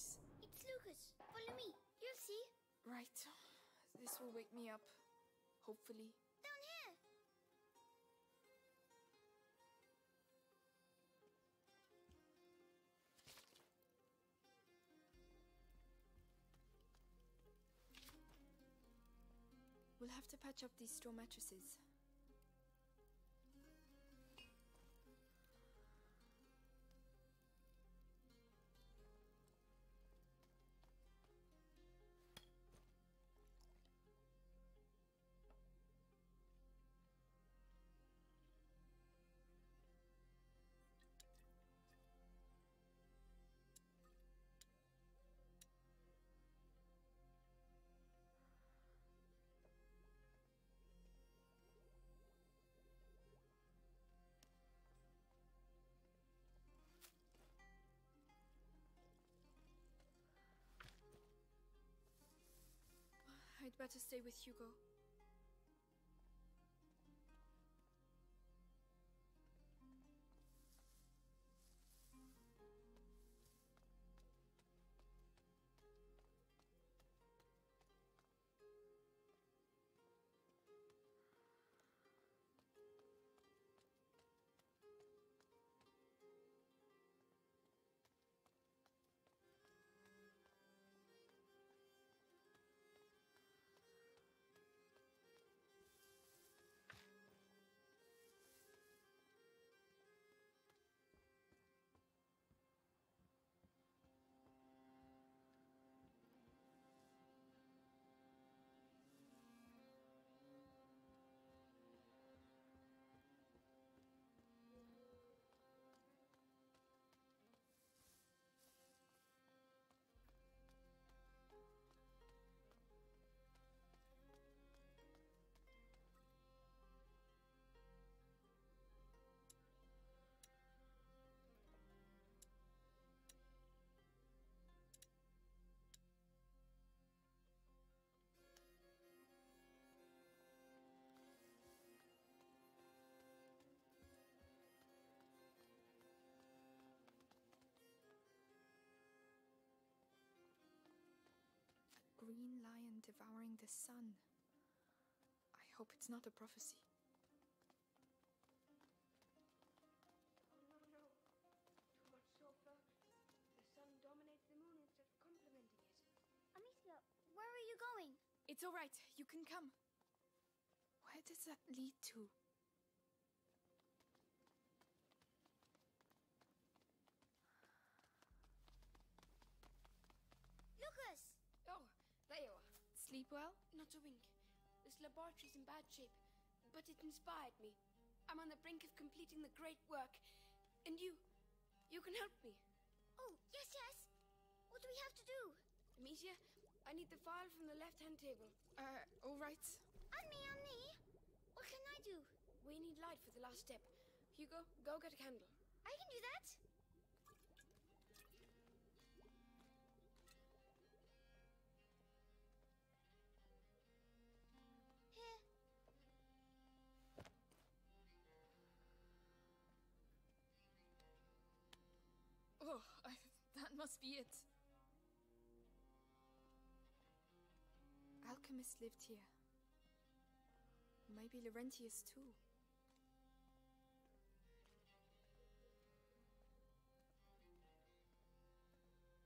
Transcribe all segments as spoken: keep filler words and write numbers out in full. please. It's Lucas. Follow me. You'll see. Right. This will wake me up. Hopefully. Down here. We'll have to patch up these straw mattresses. I'd better stay with Hugo. Green lion devouring the sun. I hope it's not a prophecy. Oh no, no. Too much so far. The sun dominates the moon instead of complementing it. Amicia, where are you going? It's all right. You can come. Where does that lead to? Sleep well? Not a wink. This laboratory's in bad shape, but it inspired me. I'm on the brink of completing the great work, and you, you can help me. Oh, yes, yes. What do we have to do? Amicia, I need the file from the left-hand table. Uh, all right. On me, on me. What can I do? We need light for the last step. Hugo, go get a candle. I can do that. Oh, I, that must be it. Alchemists lived here. Maybe Laurentius too.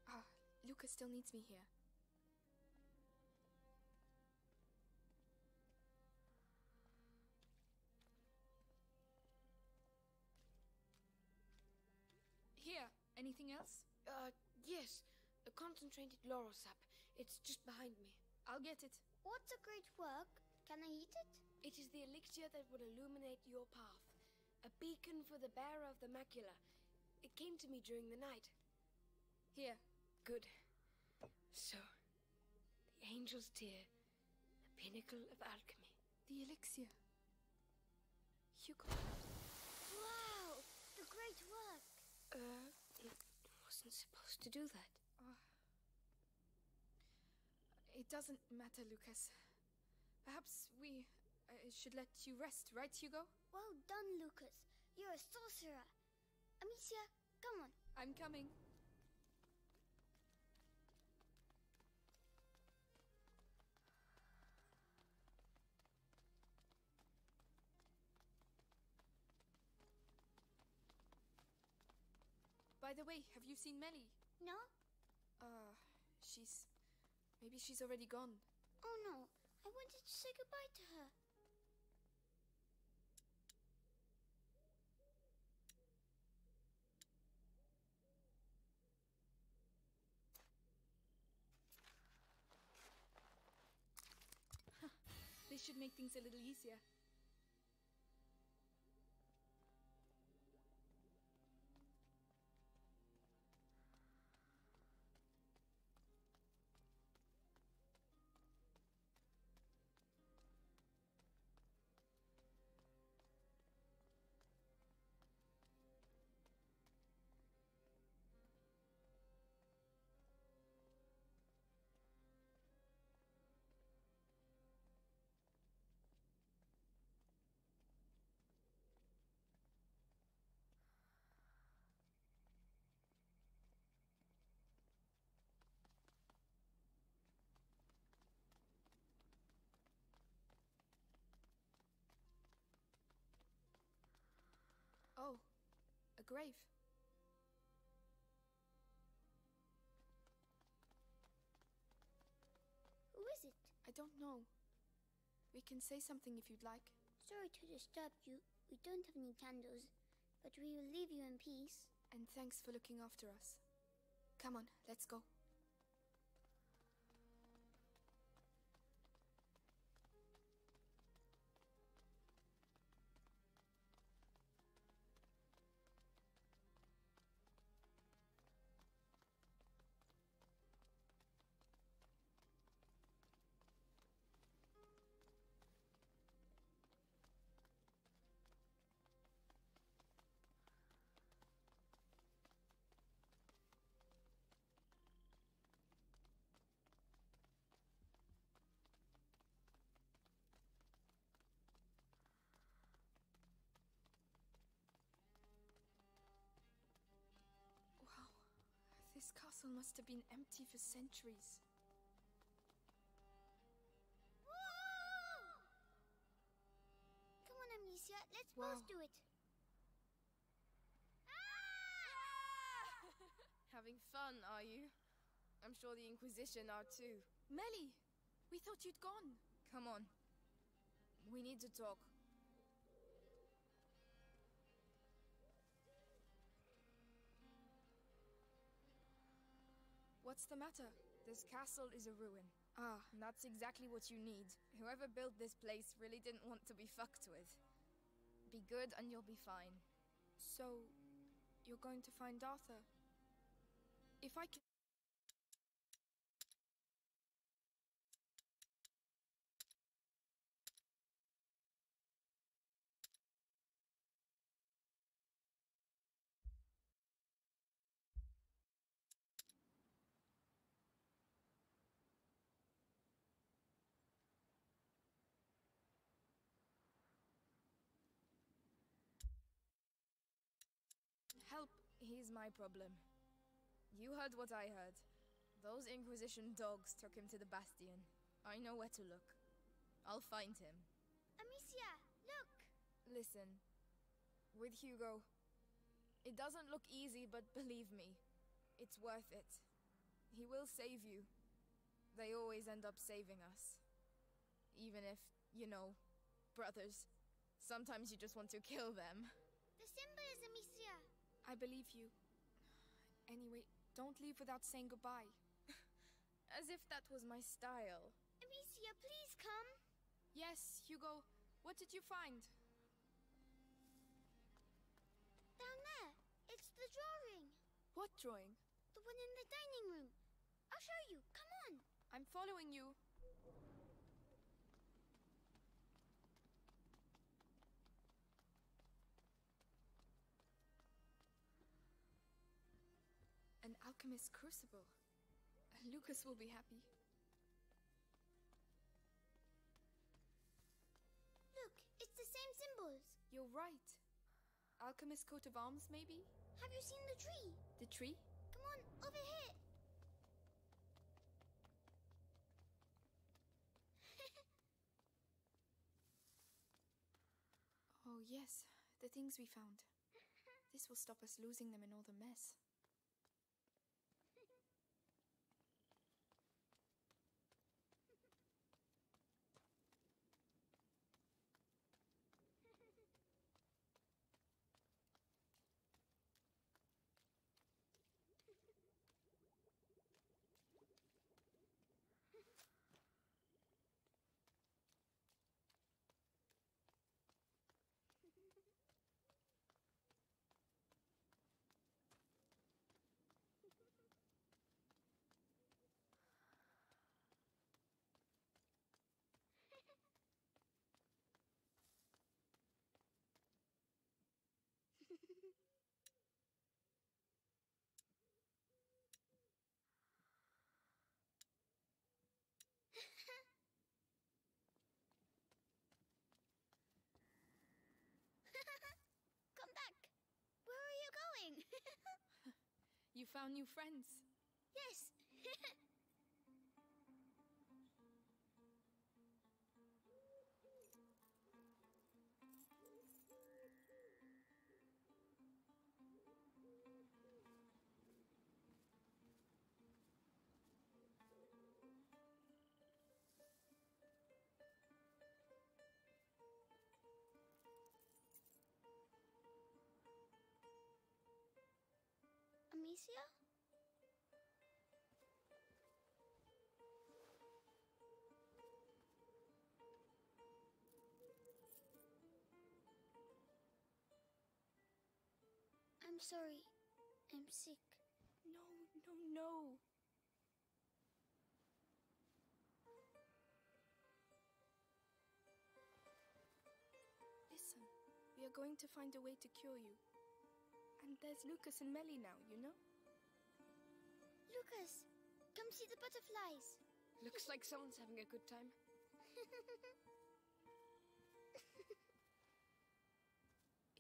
Ah, Lucas still needs me here. Here. Anything else? Uh, yes. A concentrated laurel sap. It's just behind me. I'll get it. What's a great work? Can I eat it? It is the elixir that will illuminate your path. A beacon for the bearer of the macula. It came to me during the night. Here. Good. So, the angel's tear. The pinnacle of alchemy. The elixir. Hugo. Wow! The great work! Uh, it wasn't supposed to do that. Uh, it doesn't matter, Lucas. Perhaps we uh, should let you rest, right, Hugo? Well done, Lucas. You're a sorcerer. Amicia, come on. I'm coming. By the way, have you seen Melie? No. Uh, she's... Maybe she's already gone. Oh no, I wanted to say goodbye to her. This should make things a little easier. Oh, a grave. Who is it? I don't know. We can say something if you'd like. Sorry to disturb you. We don't have any candles, but we will leave you in peace. And thanks for looking after us. Come on, let's go. This castle must have been empty for centuries. Whoa! Come on, Amicia, let's wow. both do it. Ah! Having fun, are you? I'm sure the Inquisition are too. Melie, we thought you'd gone. Come on. We need to talk. What's the matter? This castle is a ruin. Ah, and that's exactly what you need. Whoever built this place really didn't want to be fucked with. Be good and you'll be fine. So, you're going to find Arthur? If I can... Help, he's my problem. You heard what I heard. Those Inquisition dogs took him to the Bastion. I know where to look. I'll find him. Amicia, look! Listen, with Hugo, it doesn't look easy, but believe me, it's worth it. He will save you. They always end up saving us. Even if, you know, brothers, sometimes you just want to kill them. The symbol is Amicia. I believe you. Anyway, don't leave without saying goodbye. As if that was my style. Amicia, please come. Yes, Hugo. What did you find? Down there. It's the drawing. What drawing? The one in the dining room. I'll show you. Come on. I'm following you. An Alchemist's Crucible. Lucas will be happy. Look, it's the same symbols. You're right. Alchemist's coat of arms, maybe? Have you seen the tree? The tree? Come on, over here. Oh yes, the things we found. This will stop us losing them in all the mess. You found new friends. Yes. Amicia? I'm sorry. I'm sick. No, no, no. Listen, we are going to find a way to cure you. And there's Lucas and Melie now, you know? Lucas, come see the butterflies. Looks like someone's having a good time.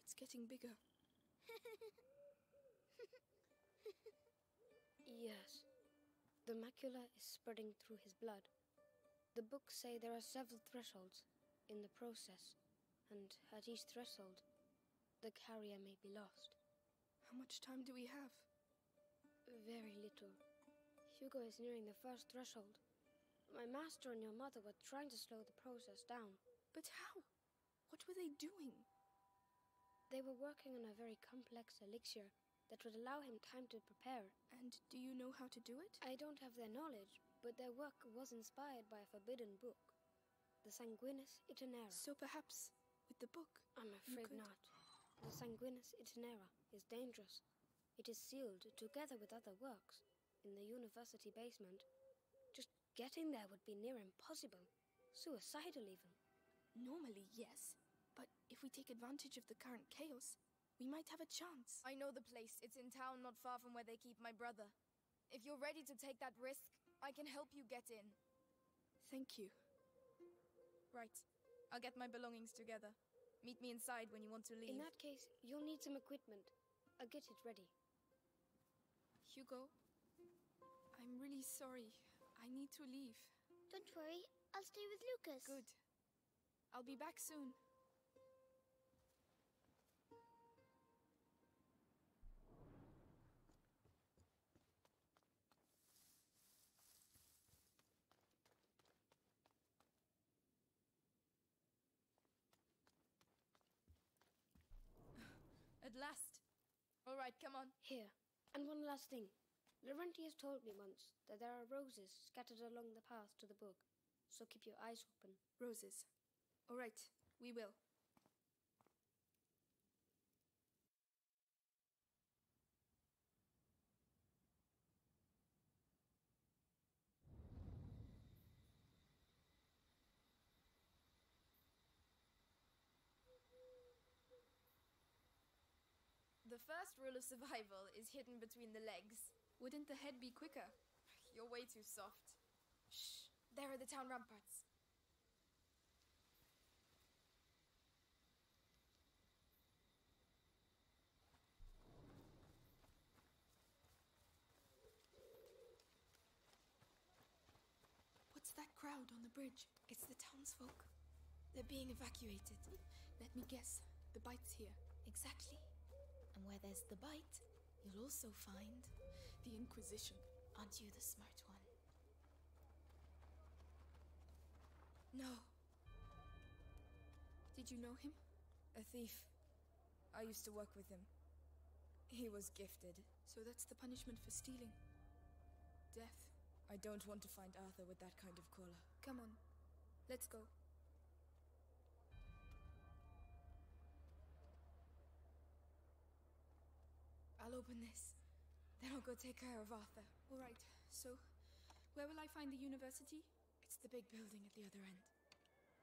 It's getting bigger. Yes. The macula is spreading through his blood. The books say there are several thresholds in the process, and at each threshold, the carrier may be lost. How much time do we have? Very little. Hugo is nearing the first threshold. My master and your mother were trying to slow the process down. But how? What were they doing? They were working on a very complex elixir that would allow him time to prepare. And do you know how to do it? I don't have their knowledge, but their work was inspired by a forbidden book, the Sanguinis Itinera. So perhaps with the book, I'm afraid not. The Sanguinis Itinera is dangerous. It is sealed, together with other works, in the university basement. Just getting there would be near impossible. Suicidal, even. Normally, yes. But if we take advantage of the current chaos, we might have a chance. I know the place. It's in town, not far from where they keep my brother. If you're ready to take that risk, I can help you get in. Thank you. Right. I'll get my belongings together. Meet me inside when you want to leave. In that case, you'll need some equipment. I'll get it ready. Hugo, I'm really sorry. I need to leave. Don't worry. I'll stay with Lucas. Good. I'll be back soon. At last. All right, come on. Here. And one last thing. Laurentius told me once that there are roses scattered along the path to the book, so keep your eyes open. Roses. All right, we will. The first rule of survival is hidden between the legs. Wouldn't the head be quicker? You're way too soft. Shh, there are the town ramparts. What's that crowd on the bridge? It's the townsfolk. They're being evacuated. Let me guess, the bite's here. Exactly. And where there's the bite, you'll also find the Inquisition. Aren't you the smart one? No. Did you know him? A thief. I used to work with him. He was gifted. So that's the punishment for stealing? Death. I don't want to find Arthur with that kind of collar. Come on. Let's go. I'll open this, then I'll go take care of Arthur. All right, so where will I find the university? It's the big building at the other end.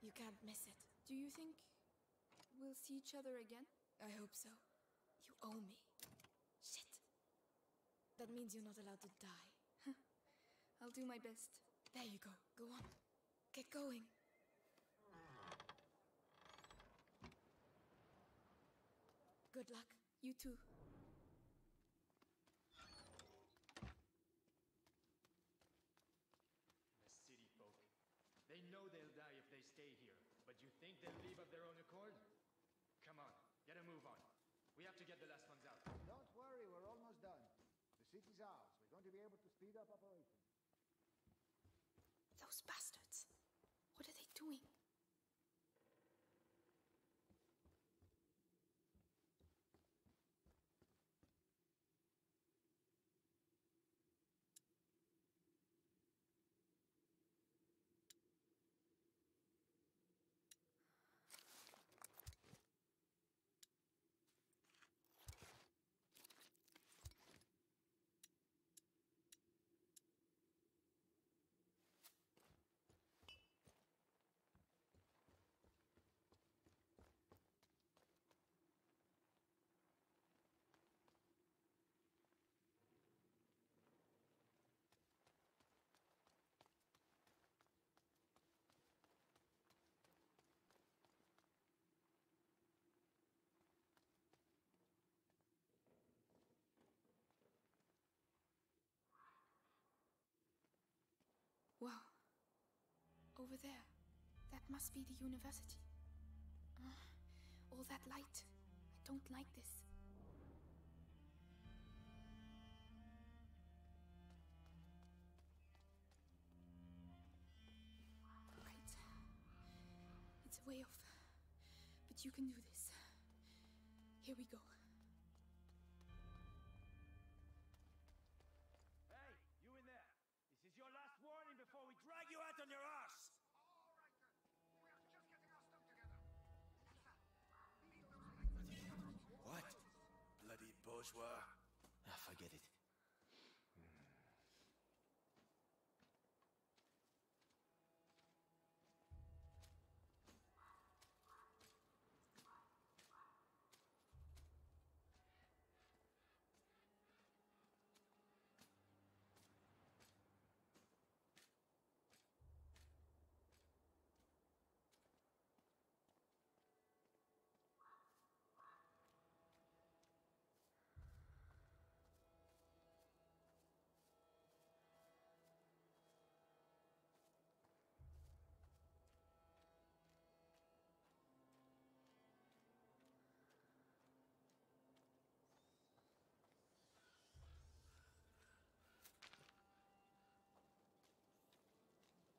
You can't miss it. Do you think we'll see each other again? I hope so. You owe me. Shit. That means you're not allowed to die. I'll do my best. There you go. Go on. Get going. Good luck. You too. you think they'll leave of their own accord? Come on, get a move on. We have to get the last ones out. Don't worry, we're almost done. The city's ours. We're going to be able to speed up operations. Those bastards. What are they doing? Wow. Over there. That must be the university. Uh, all that light. I don't like this. Right. It's a way off. But you can do this. Here we go. Hey, you in there. This is your last warning before we drag you out on your arse! All right then. We are just getting our stuff together. What? Bloody bourgeois. Ah, forget it. Hmm.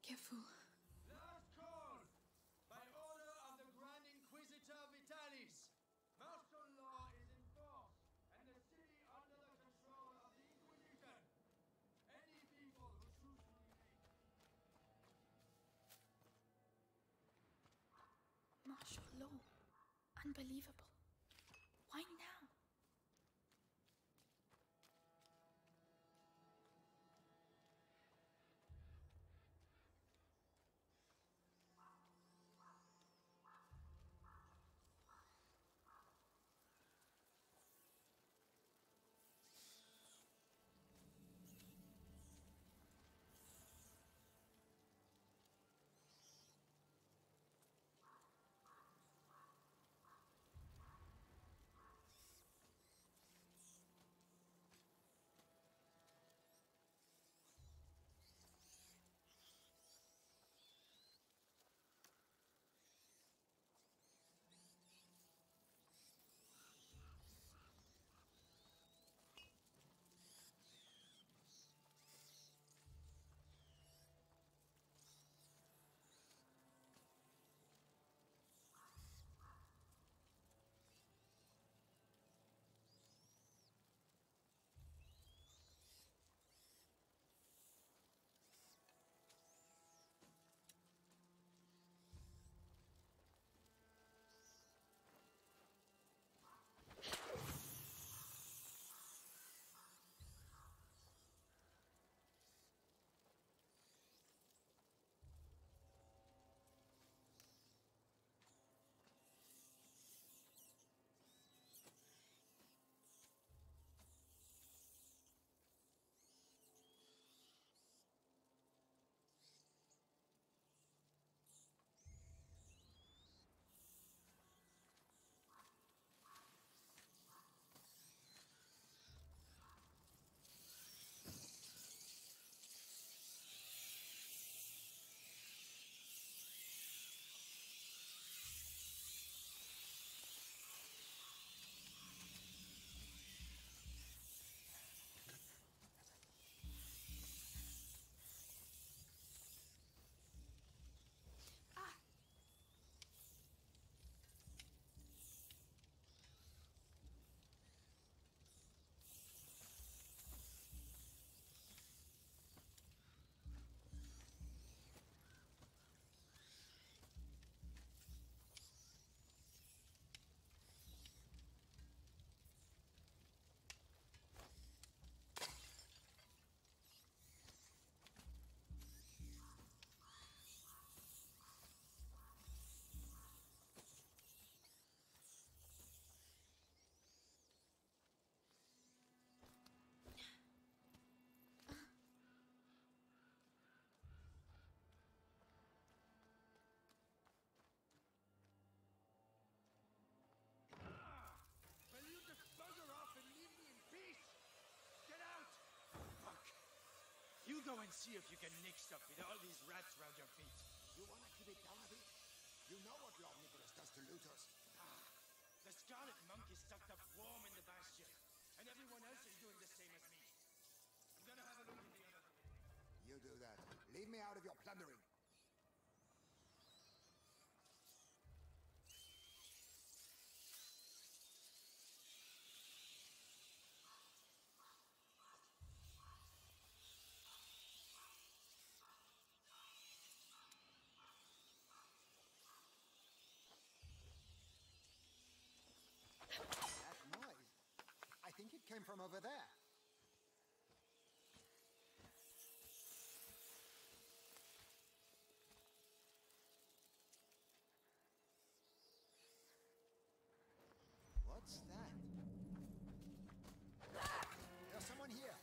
Careful. Last call! By order of the Grand Inquisitor Vitalis, martial law is in force and the city under the control of the Inquisition. Any people who choose to remain. Martial law? Unbelievable. Why now? and see if you can nick stuff with all these rats around your feet. You wanna keep it down a bit? You know what Lord Nicholas does to looters. Ah, the Scarlet Monkey stuck up warm in the Bastion, and everyone else is doing the same as me. I'm gonna have a look in the other. You do that. Leave me out of your plundering. I think it came from over there. What's that? There's someone here.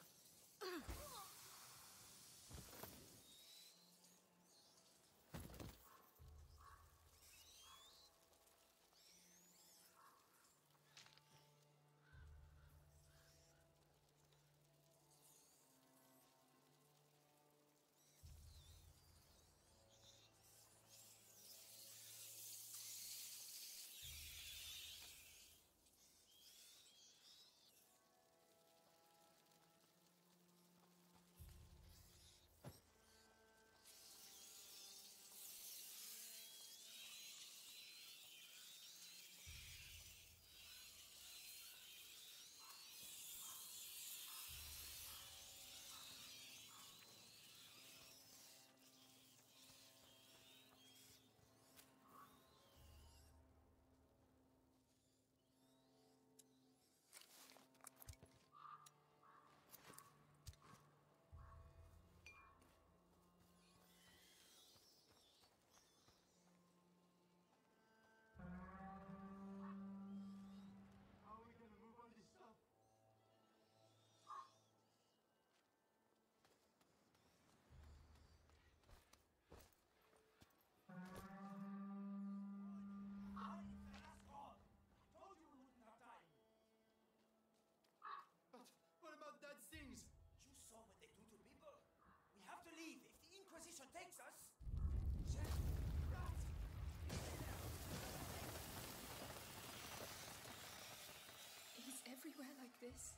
Things. You saw what they do to people. We have to leave. If the Inquisition takes us... He's everywhere like this.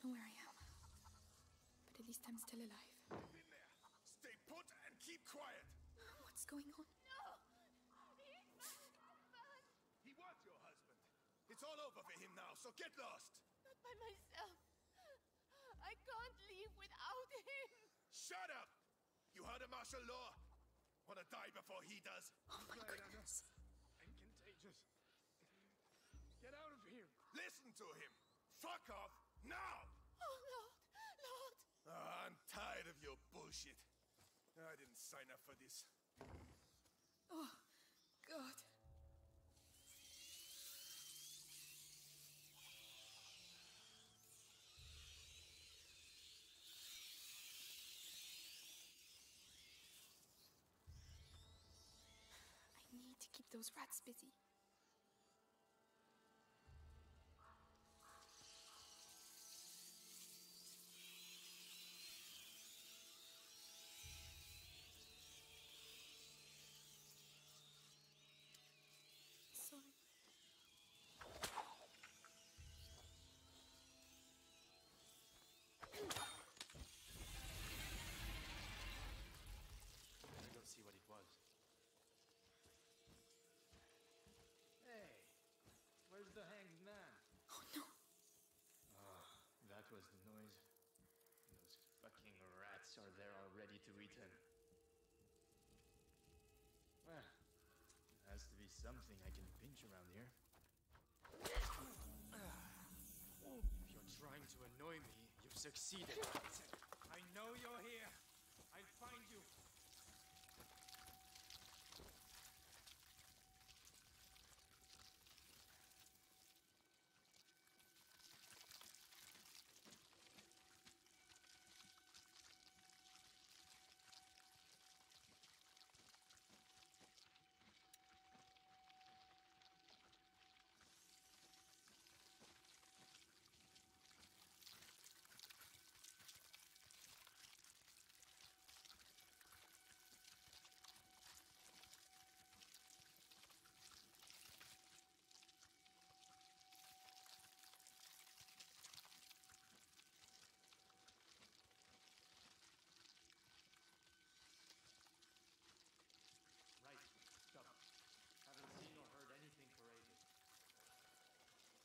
I don't know where I am, but at least I'm still alive. In there. Stay put and keep quiet. What's going on? No! He's my husband! He was your husband. It's all over for him now, so get lost. Not by myself. I can't leave without him. Shut up! You heard of martial law? Wanna die before he does? Oh my goodness. I'm contagious. Get out of here. Listen to him. Fuck off. Now! Oh, Lord! Lord! Oh, I'm tired of your bullshit. I didn't sign up for this. Oh, God. I need to keep those rats busy. was the hanged man. Oh no. Oh, that was the noise. Those fucking rats are there already to eat him. Well, there has to be something I can pinch around here. If you're trying to annoy me, you've succeeded. I know you're here. I'll find you. Right, stop. Haven't seen or heard anything for ages. They've all been executed.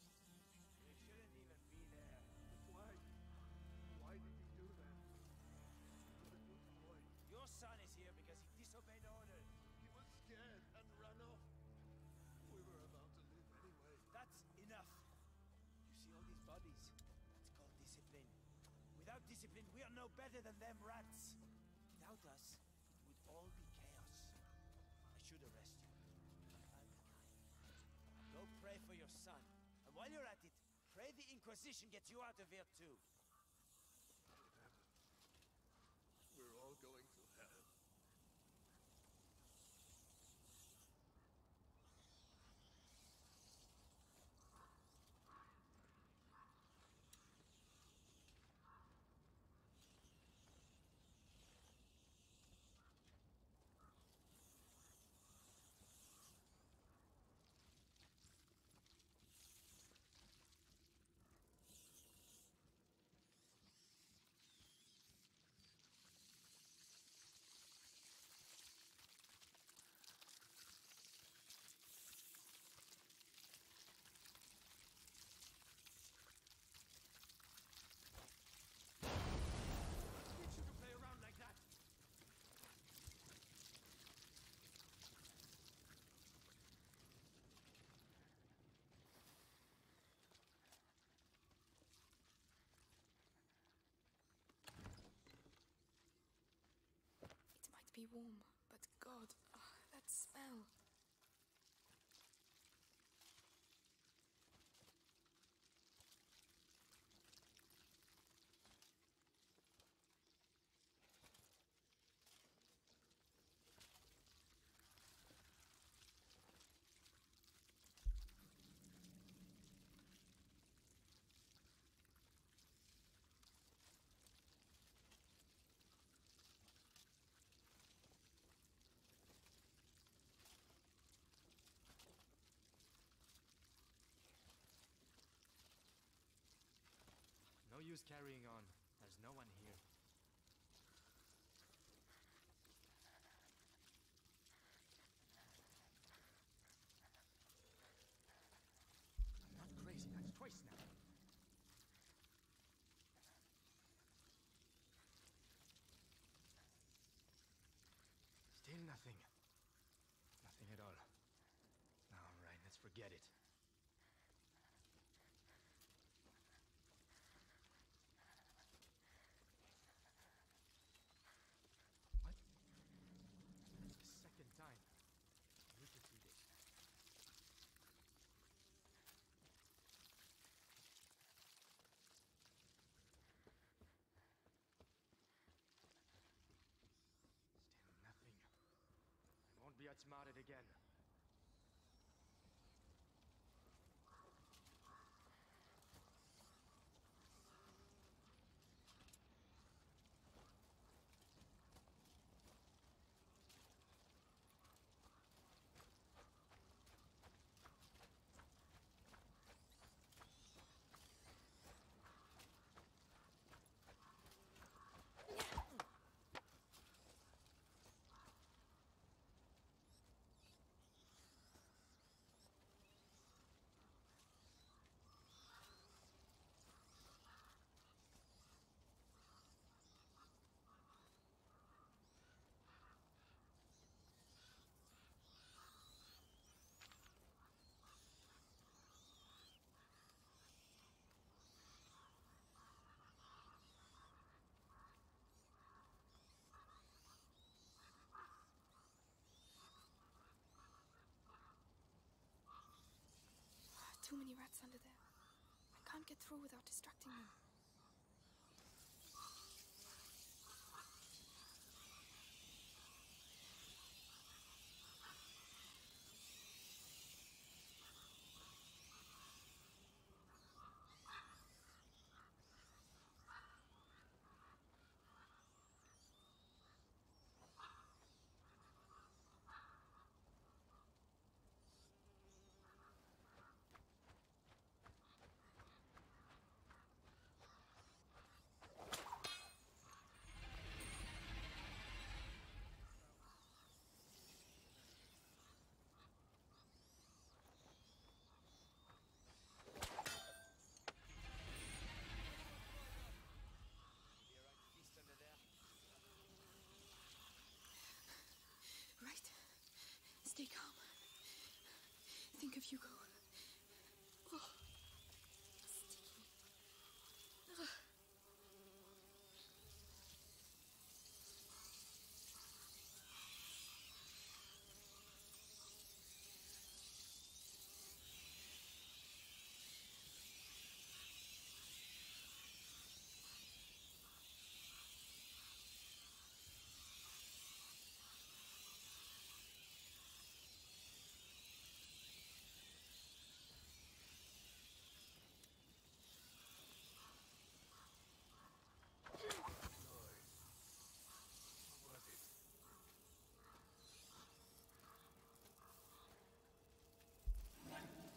They shouldn't even be there. Why? Why did you do that? Your son is here because he disobeyed orders. He was scared and ran off. We were about to live anyway. That's enough. You see all these bodies? That's called discipline. Without discipline, we are no better than them rats. Without us, it would all be chaos. I should arrest you. Go pray for your son. And while you're at it, pray the Inquisition gets you out of here too. We're all going to hell. Be warm, but God, oh, that smell. No use carrying on. There's no one here. I'm not crazy. That's twice now. gets modded again. Too many rats under there. I can't get through without distracting them. Right. Stay calm. Think of Hugo. Oh. Sticky. Ugh.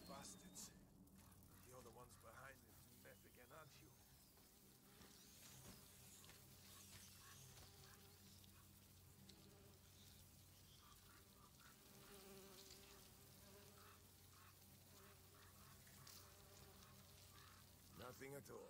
Bastards. You're the ones behind this mess again, aren't you? Nothing at all.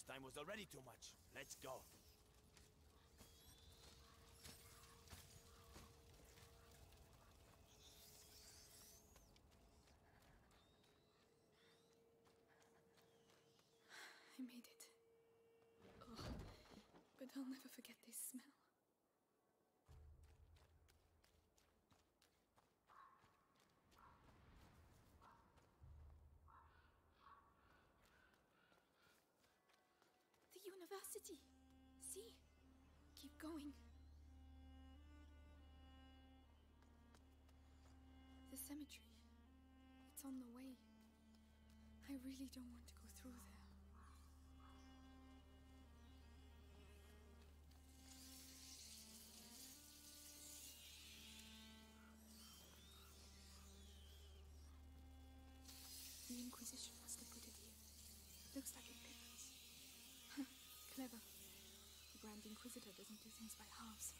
Last time was already too much. Let's go. I made it. Oh, but I'll never forget this smell. The university. See? Keep going. The cemetery. It's on the way. I really don't want to go through there. The Inquisition must have put it here. Looks like it fits. Huh, clever. The Grand Inquisitor doesn't do things by halves.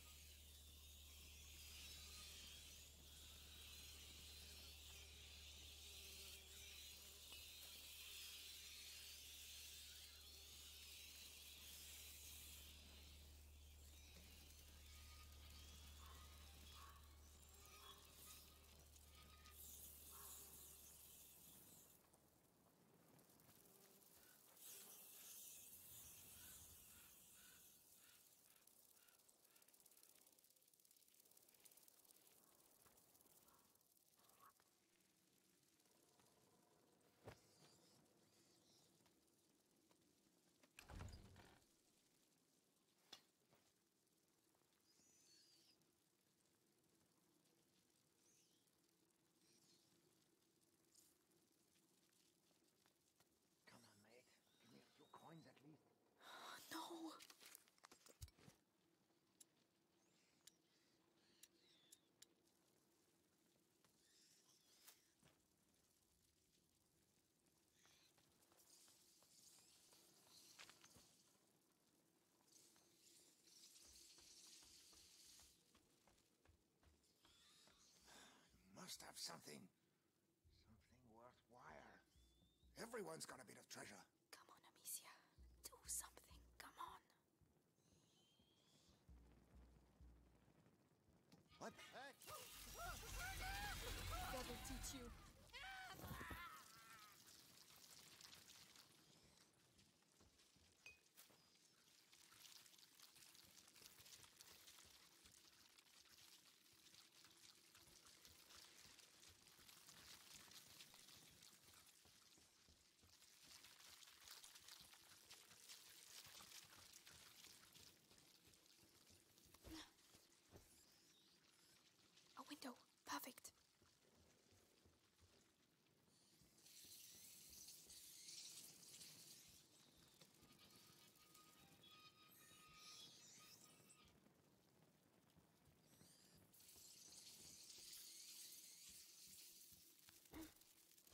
At least. No! You must have something. Something worthwhile. Everyone's got a bit of treasure. What? Hey. That will teach you. Window. Perfect.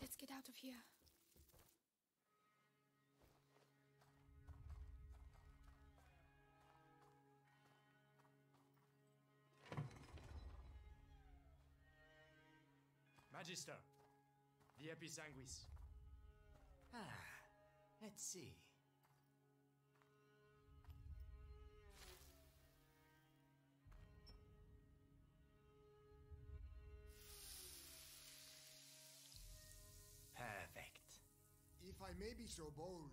Let's get out of here. Magister, the episanguis. Ah, let's see. Perfect. If I may be so bold,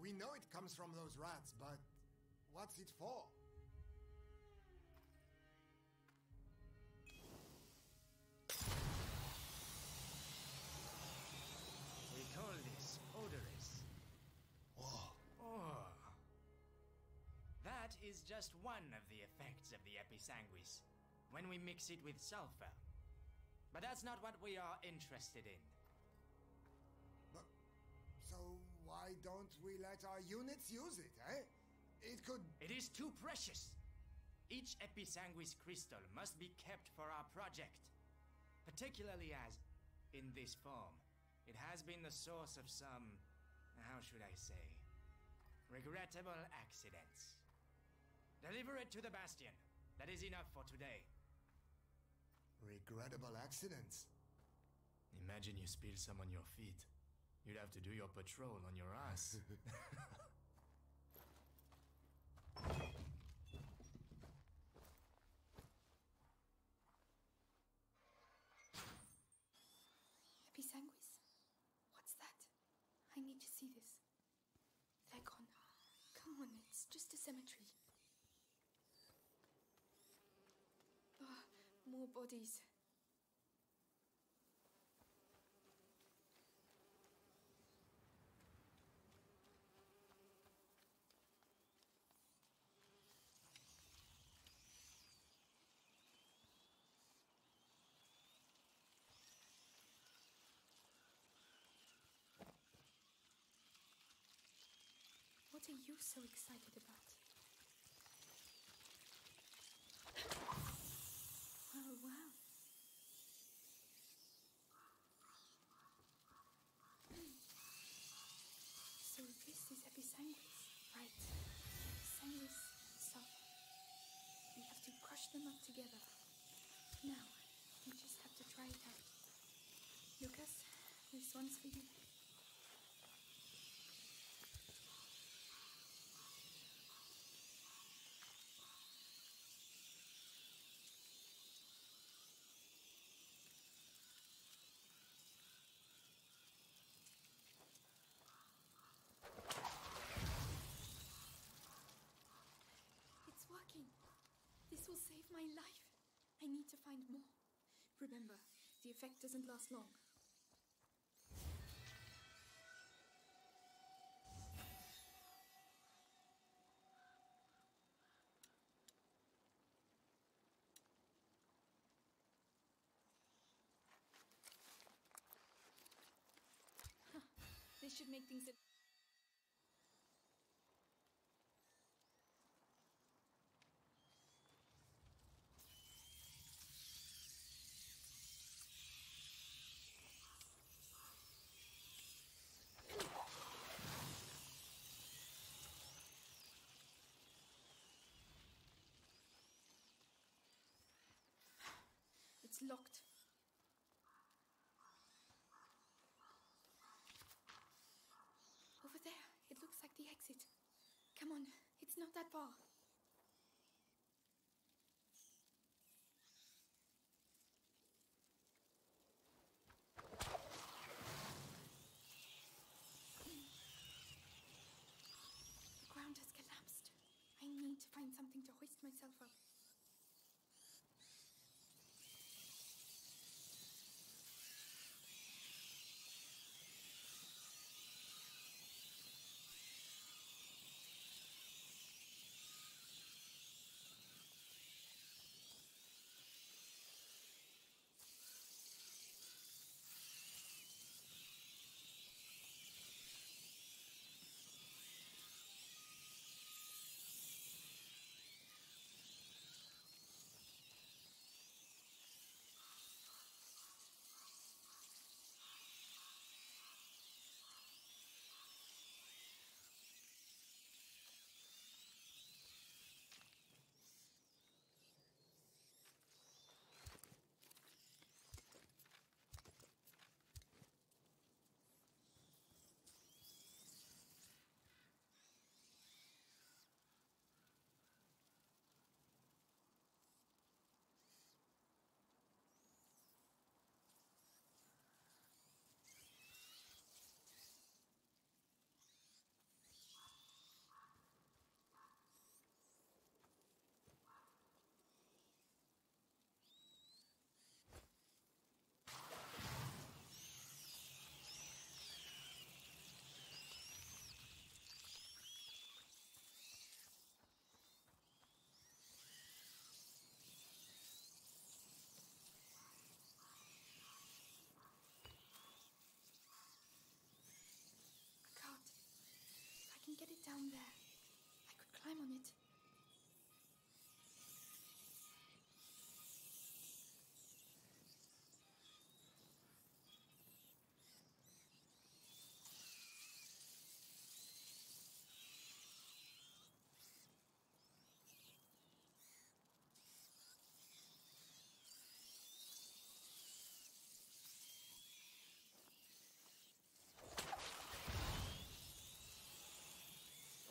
we know it comes from those rats, but what's it for? Odorous. Whoa. Oh. That is just one of the effects of the episanguis, when we mix it with sulfur. But that's not what we are interested in. But, so why don't we let our units use it, eh? It could... It is too precious! Each episanguis crystal must be kept for our project, particularly as, in this form, it has been the source of some, how should I say, regrettable accidents. Deliver it to the Bastion. That is enough for today. Regrettable accidents? Imagine you spill some on your feet. You'd have to do your patrol on your ass. see this. Lycon. Come on, it's just a cemetery. Ah, oh, more bodies. What are you so excited about? Oh, wow. So this is episanguis, right? Episanguis sulfur. We have to crush them up together. Now, we just have to try it out. Lucas, this one's for you. My life. I need to find more. Remember, the effect doesn't last long. Huh. This should make things... It's locked. Over there, it looks like the exit. Come on, it's not that far. The ground has collapsed. I need to find something to hoist myself up. Get it down there. I could climb on it.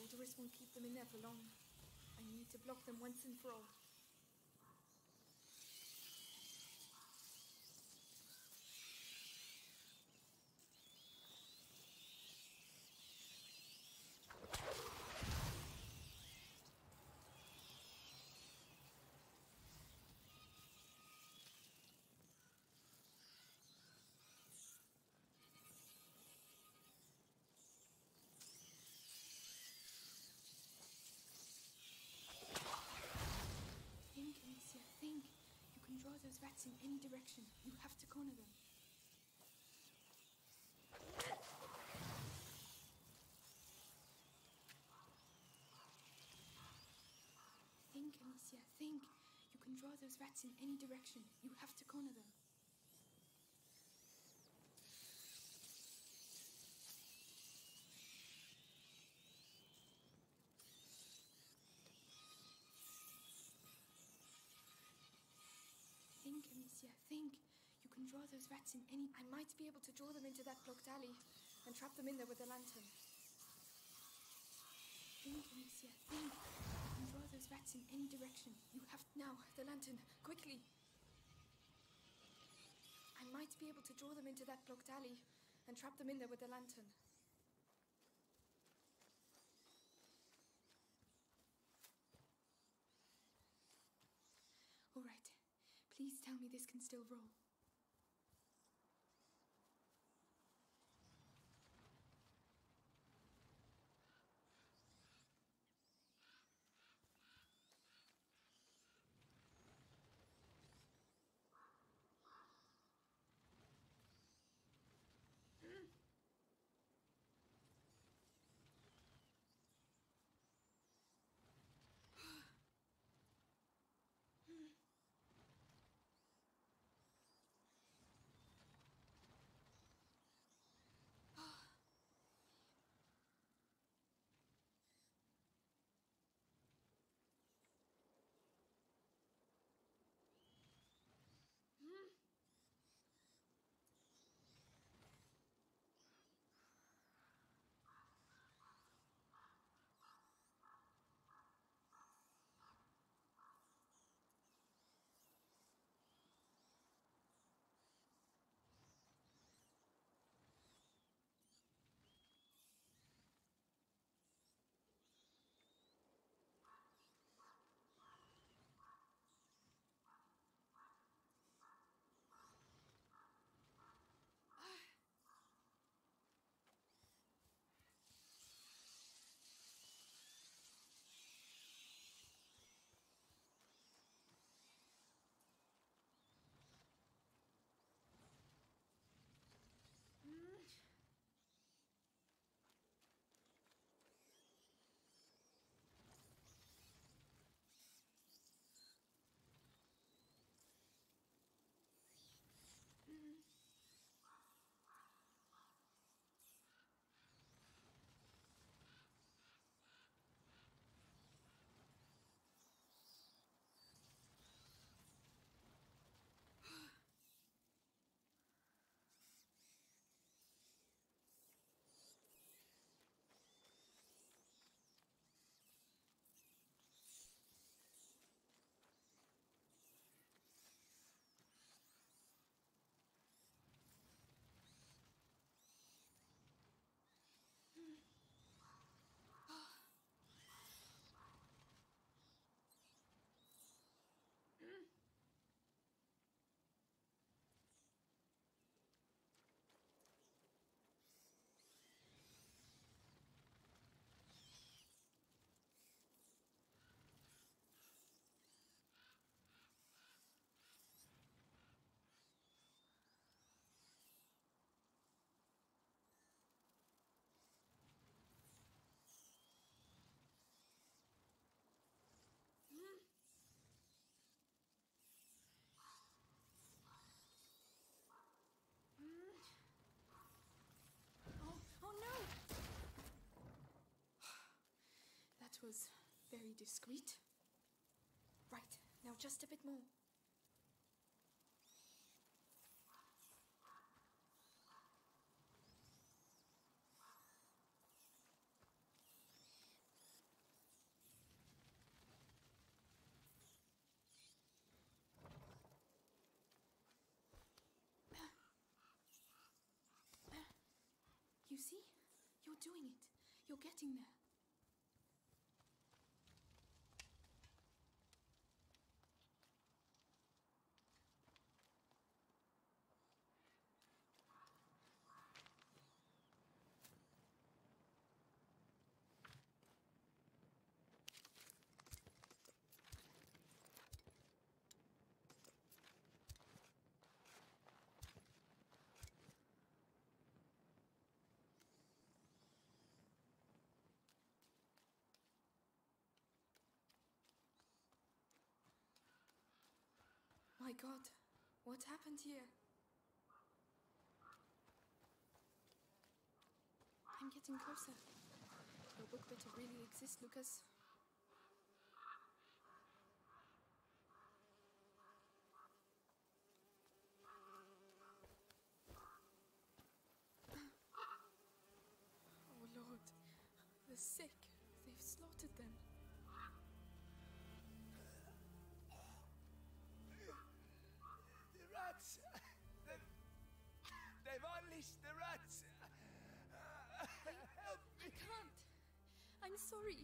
The tourists won't keep them in there for long. I need to block them once and for all. rats in any direction. You have to corner them. Think, Amicia, think. You can draw those rats in any direction. You have to corner them. Think, Amicia, think. You can draw those rats in any... I might be able to draw them into that blocked alley and trap them in there with a lantern. Think, Amicia, think. You can draw those rats in any direction. You have... Now, the lantern, quickly. I might be able to draw them into that blocked alley and trap them in there with a lantern. All right. Please tell me this can still roll. Mm-hmm. That was very discreet. Right, now just a bit more. You see? You're doing it. You're getting there. My God, what happened here? I'm getting closer. Your book better really exist, Lucas. Oh Lord, the sick, they've slaughtered them. The rats! They've, they've unleashed the rats! Help me. I can't. I'm sorry.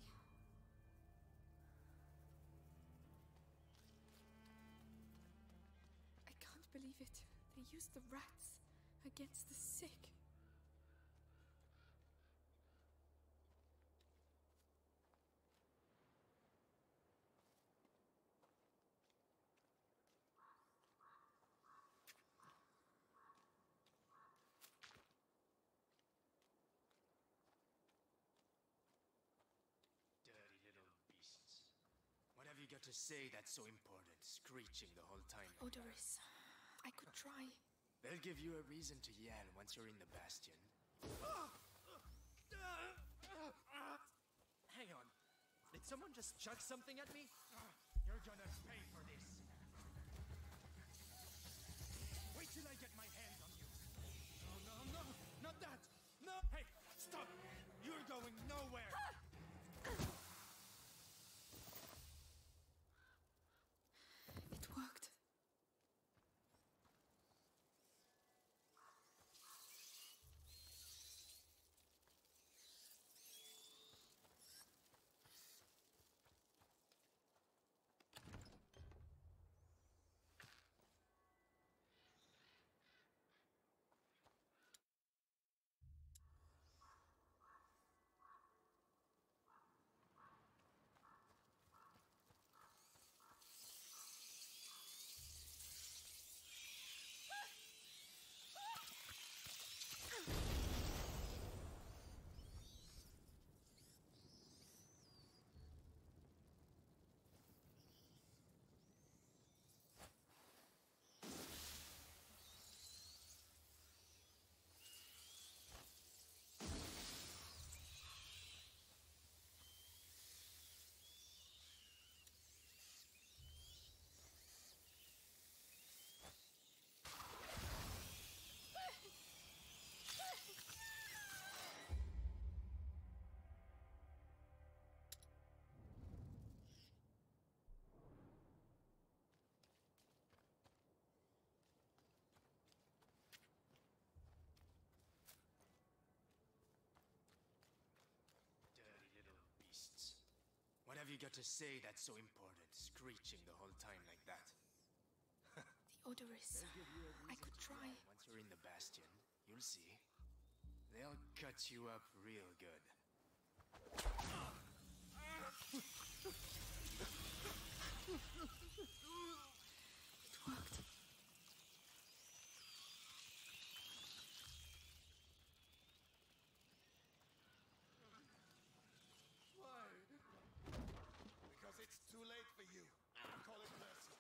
I can't believe it. They used the rats against the sick. You got to say that's so important, screeching the whole time. Like Odoris, that. I could try. They'll give you a reason to yell once you're in the Bastion. Hang on. Did someone just chuck something at me? You're gonna pay for this. Wait till I get my hands on you. No, no, no, not that. No, hey, stop. You're going nowhere. What have you got to say that's so important, screeching the whole time like that? The Odoris. I could try. Once you're in the Bastion, you'll see. They'll cut you up real good. It worked. It's too late for you. I call it mercy.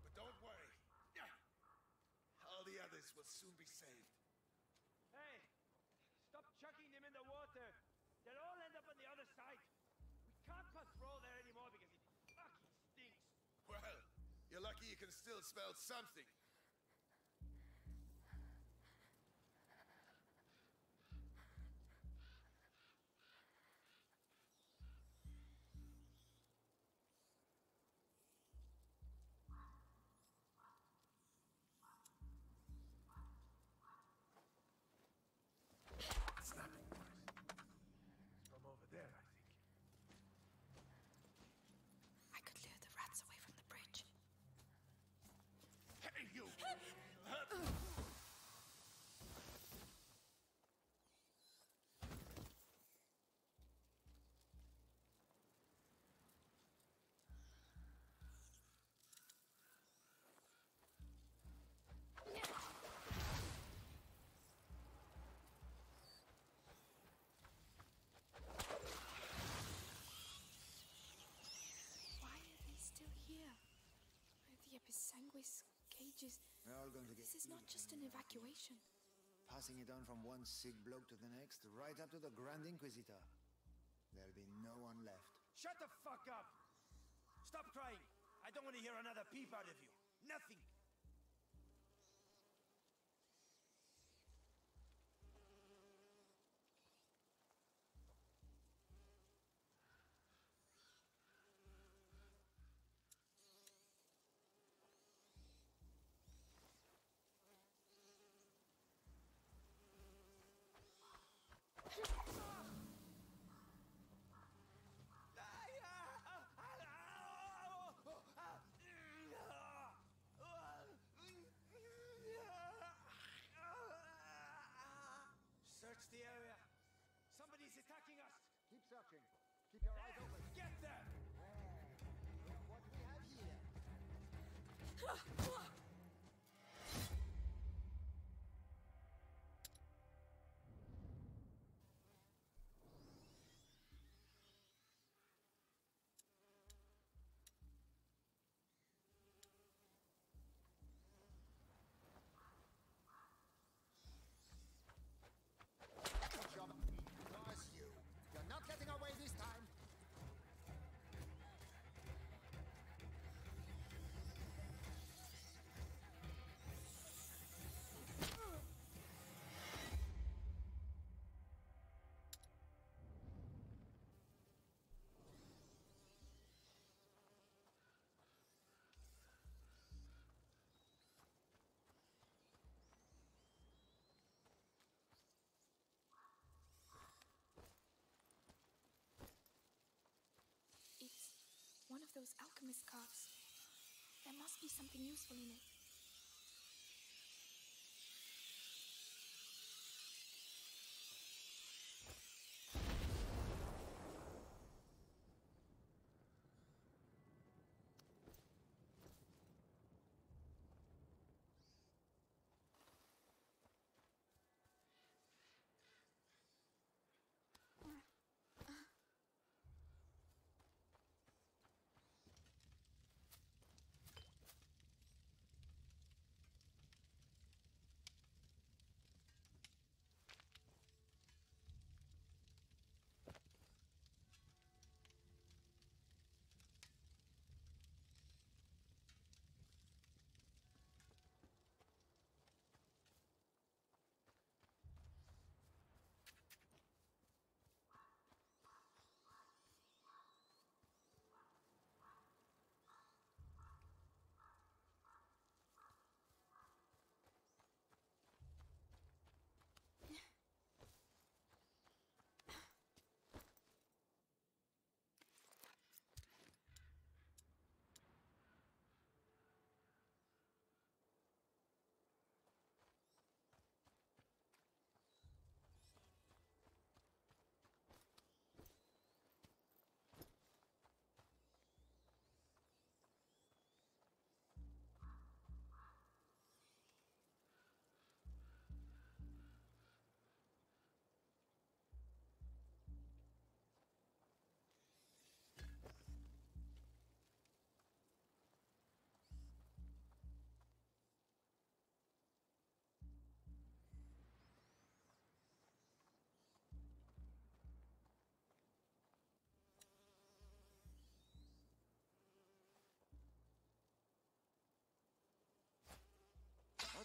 But don't worry. All the others will soon be saved. Hey! Stop chucking them in the water! They'll all end up on the other side! We can't patrol there anymore because it fucking stinks! Well, you're lucky you can still smell something! Laurentius. We're all going to get this is not just an evacuation. Passing it on from one sick bloke to the next, right up to the Grand Inquisitor. There'll be no one left. Shut the fuck up! Stop crying! I don't want to hear another peep out of you. Nothing! Search the area. Somebody's attacking us. Keep searching. Keep your eyes open. Get there! Uh, what do we have here? One of those alchemist cards. There must be something useful in it.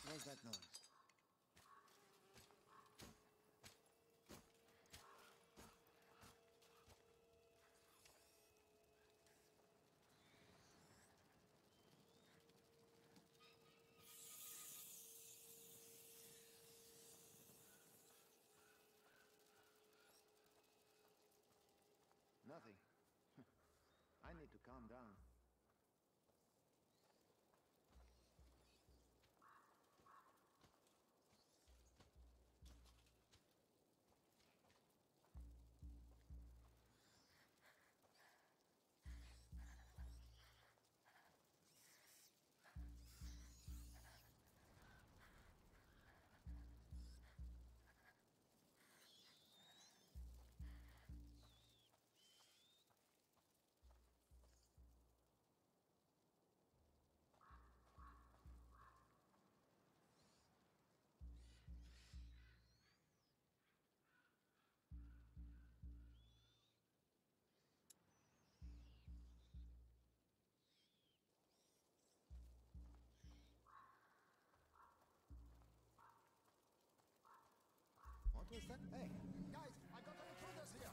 What was that noise? Nothing. I need to calm down. twist that. Hey, guys, I got the recruiters here. I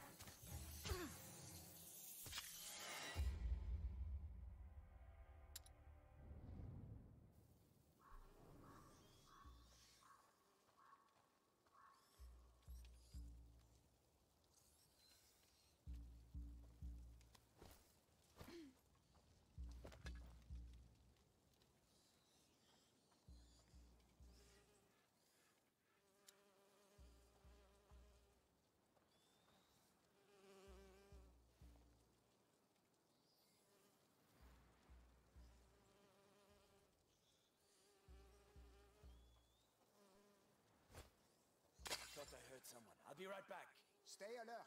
thought I heard someone. I'll be right back. Stay alert.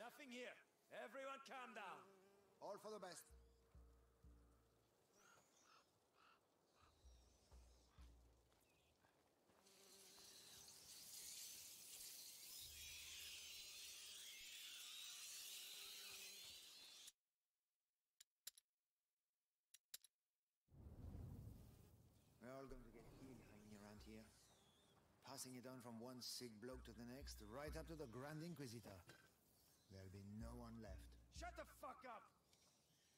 Nothing here. Everyone calm down. All for the best. We're all going to get healed hanging around here. Passing it on from one sick bloke to the next, right up to the Grand Inquisitor. There'll be no one left. Shut the fuck up!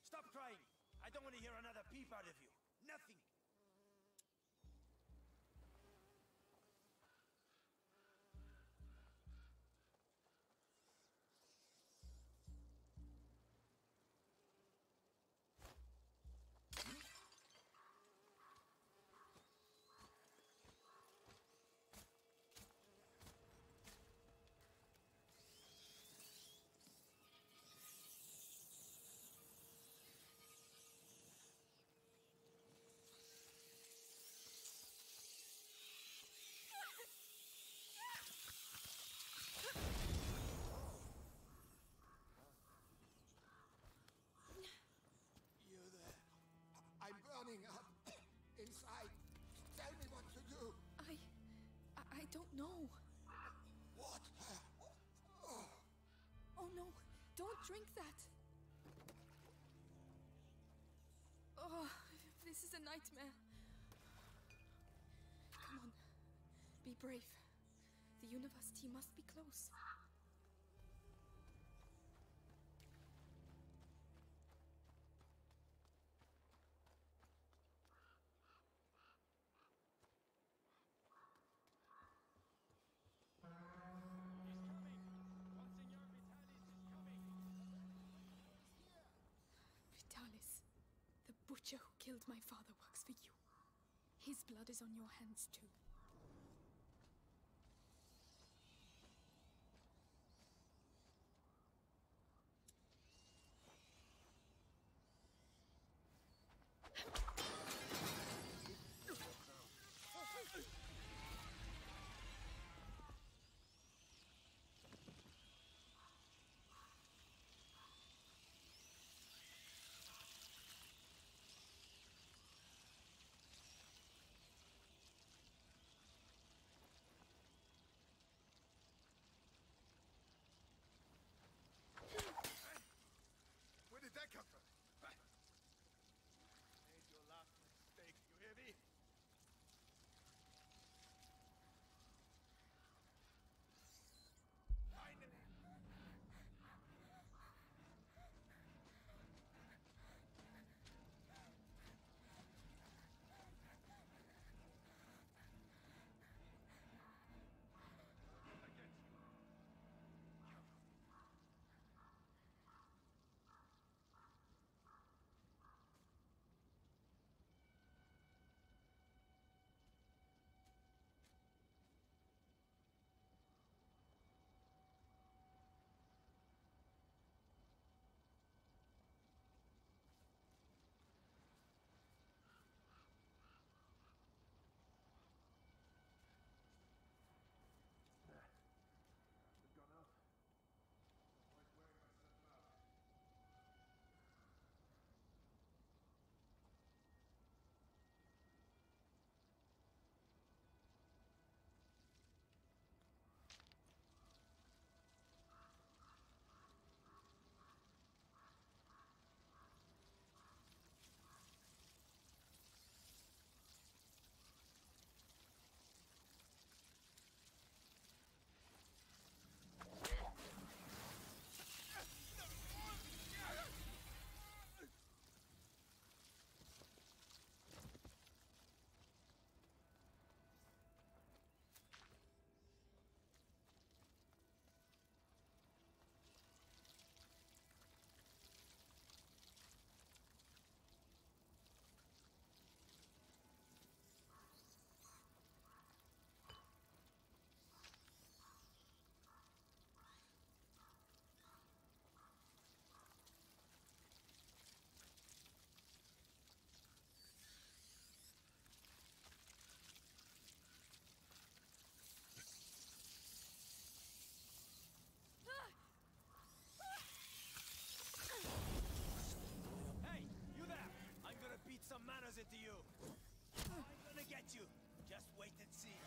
Stop crying! I don't want to hear another peep out of you. Nothing! I'm burning up inside. Tell me what to do. I... I don't know. What? Oh, oh no, don't drink that. Oh, this is a nightmare. Come on, be brave. The university must be close. My father works for you. His blood is on your hands too. it to you. I'm gonna get you. Just wait and see.